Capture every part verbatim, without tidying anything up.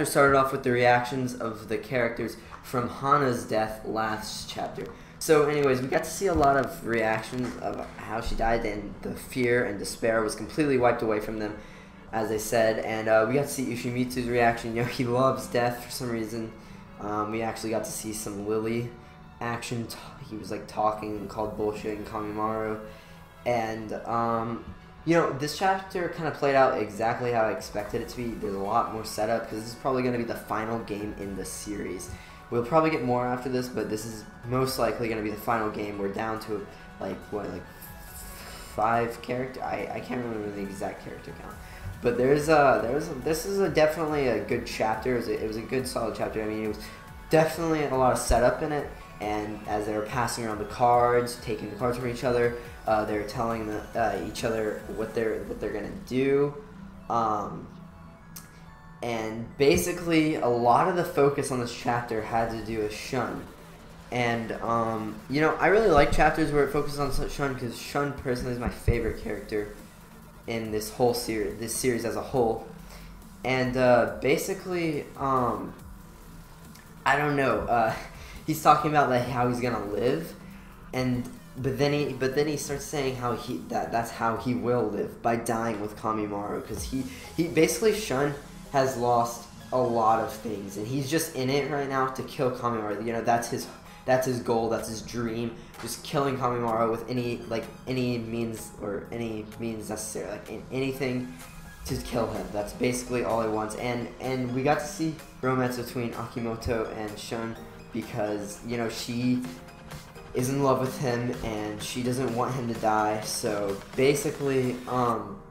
chapter started off with the reactions of the characters from Hana's death last chapter. So anyways, we got to see a lot of reactions of how she died, and the fear and despair was completely wiped away from them, as I said. And uh, we got to see Ushimitsu's reaction. You know, he loves death for some reason. Um, we actually got to see some Lily action. He was like talking and called bullshit and Kamimaru. And, um, you know, this chapter kind of played out exactly how I expected it to be. There's a lot more setup because this is probably going to be the final game in the series. We'll probably get more after this, but this is most likely going to be the final game. We're down to, like, what, like, five character? I, I can't remember the exact character count. But there's a, there's a, this is a definitely a good chapter. It was a, it was a good, solid chapter. I mean, it was definitely a lot of setup in it. And as they were passing around the cards, taking the cards from each other, uh, they were telling the, uh, each other what they're what they're gonna do, um, and basically a lot of the focus on this chapter had to do with Shun. And um, you know, I really like chapters where it focuses on Shun because Shun personally is my favorite character in this whole series, this series as a whole. And uh, basically, um, I don't know. Uh, He's talking about like how he's gonna live, and but then he but then he starts saying how he that that's how he will live, by dying with Kamimaru, because he he basically Shun has lost a lot of things, and he's just in it right now to kill Kamimaru. You know, that's his that's his goal, that's his dream, just killing Kamimaru with any like any means or any means necessary, like in, anything to kill him. That's basically all he wants. And and we got to see romance between Akimoto and Shun, because, you know, she is in love with him and she doesn't want him to die. So basically, um,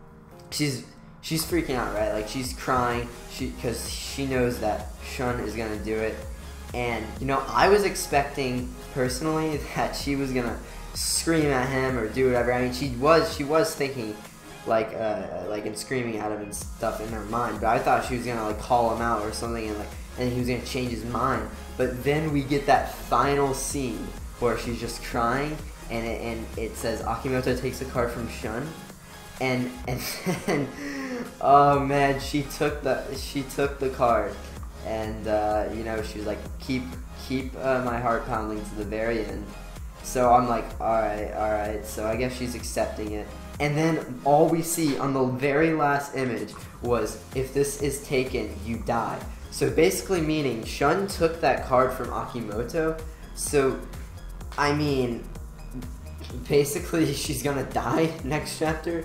she's she's freaking out, right? Like, she's crying, she because she knows that Shun is gonna do it. And you know, I was expecting personally that she was gonna scream at him or do whatever. I mean, she was she was thinking like uh, like and screaming at him and stuff in her mind, but I thought she was gonna like call him out or something, and like and he was gonna change his mind. But then we get that final scene where she's just crying, and it, and it says Akimoto takes a card from Shun, and and then, oh man, she took the she took the card, and uh, you know, she was like, keep keep uh, my heart pounding to the very end. So I'm like, all right, all right. So I guess she's accepting it. And then all we see on the very last image was, if this is taken, you die. So basically meaning Shun took that card from Akimoto, so I mean, basically she's gonna die next chapter,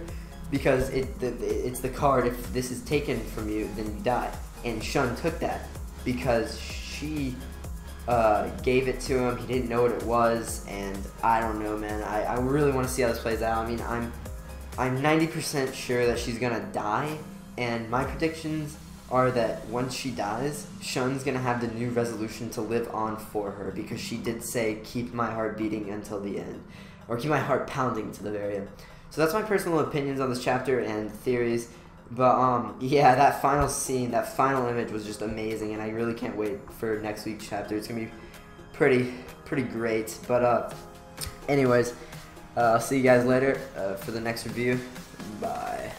because it, the, it's the card, if this is taken from you, then you die. And Shun took that, because she uh, gave it to him, he didn't know what it was, and I don't know, man, I, I really want to see how this plays out. I mean, I'm, I'm ninety percent sure that she's gonna die, and my predictions are that once she dies, Shun's gonna have the new resolution to live on for her, because she did say, keep my heart beating until the end, or keep my heart pounding to the very end. So that's my personal opinions on this chapter and theories, but um, yeah, that final scene, that final image was just amazing, and I really can't wait for next week's chapter. It's gonna be pretty, pretty great, but uh, anyways, uh, I'll see you guys later uh, for the next review. Bye.